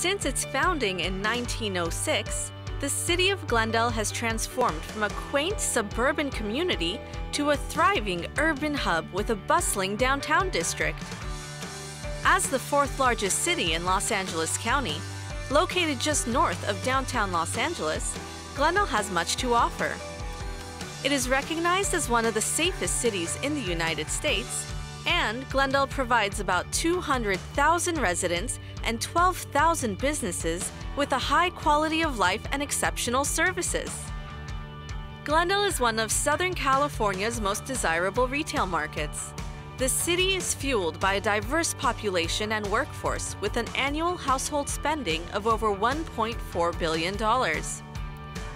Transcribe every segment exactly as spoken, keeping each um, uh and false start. Since its founding in nineteen oh six, the city of Glendale has transformed from a quaint suburban community to a thriving urban hub with a bustling downtown district. As the fourth largest city in Los Angeles County, located just north of downtown Los Angeles, Glendale has much to offer. It is recognized as one of the safest cities in the United States, and Glendale provides about two hundred thousand residents and twelve thousand businesses with a high quality of life and exceptional services. Glendale is one of Southern California's most desirable retail markets. The city is fueled by a diverse population and workforce with an annual household spending of over one point four billion dollars.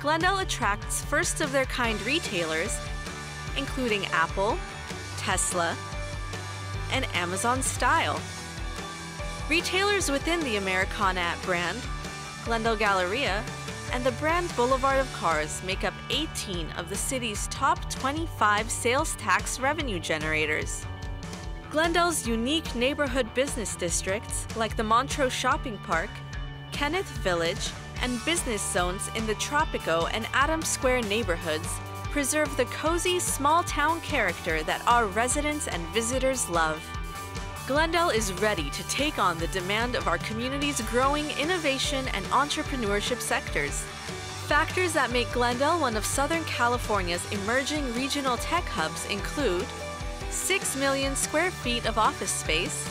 Glendale attracts first-of-their-kind retailers, including Apple, Tesla, and Amazon Style. Retailers within the Americana brand, Glendale Galleria, and the brand Boulevard of Cars make up eighteen of the city's top twenty-five sales tax revenue generators. Glendale's unique neighborhood business districts, like the Montrose Shopping Park, Kenneth Village, and business zones in the Tropico and Adams Square neighborhoods, preserve the cozy small-town character that our residents and visitors love. Glendale is ready to take on the demand of our community's growing innovation and entrepreneurship sectors. Factors that make Glendale one of Southern California's emerging regional tech hubs include six million square feet of office space,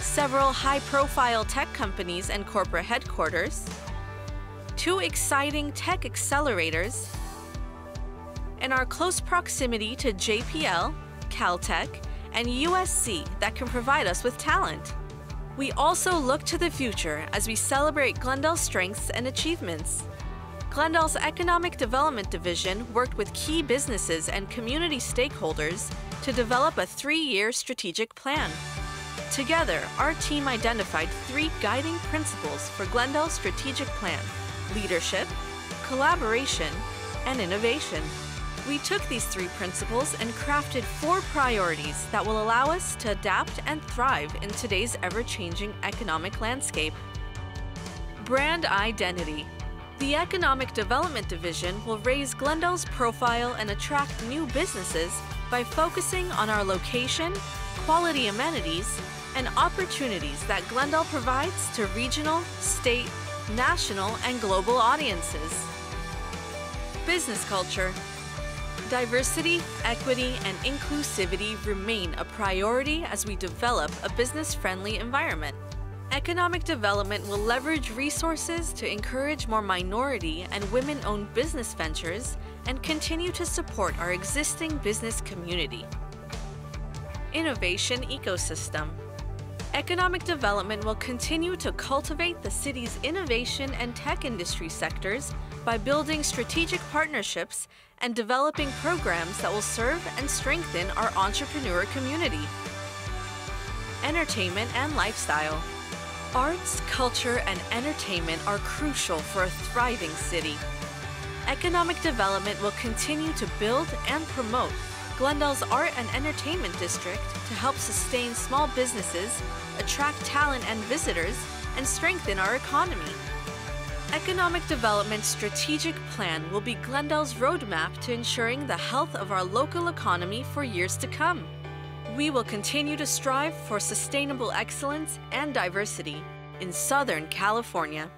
several high-profile tech companies and corporate headquarters, two exciting tech accelerators, and our close proximity to J P L, Caltech, and U S C that can provide us with talent. We also look to the future as we celebrate Glendale's strengths and achievements. Glendale's Economic Development Division worked with key businesses and community stakeholders to develop a three-year strategic plan. Together, our team identified three guiding principles for Glendale's strategic plan: leadership, collaboration, and innovation. We took these three principles and crafted four priorities that will allow us to adapt and thrive in today's ever-changing economic landscape. Brand identity. The Economic Development Division will raise Glendale's profile and attract new businesses by focusing on our location, quality amenities, and opportunities that Glendale provides to regional, state, national, and global audiences. Business culture. Diversity, equity, and inclusivity remain a priority as we develop a business-friendly environment. Economic development will leverage resources to encourage more minority and women-owned business ventures and continue to support our existing business community. Innovation ecosystem. Economic development will continue to cultivate the city's innovation and tech industry sectors by building strategic partnerships and developing programs that will serve and strengthen our entrepreneur community. Entertainment and lifestyle. Arts, culture, and entertainment are crucial for a thriving city. Economic development will continue to build and promote Glendale's art and entertainment district to help sustain small businesses, attract talent and visitors, and strengthen our economy. Economic Development's strategic plan will be Glendale's roadmap to ensuring the health of our local economy for years to come. We will continue to strive for sustainable excellence and diversity in Southern California.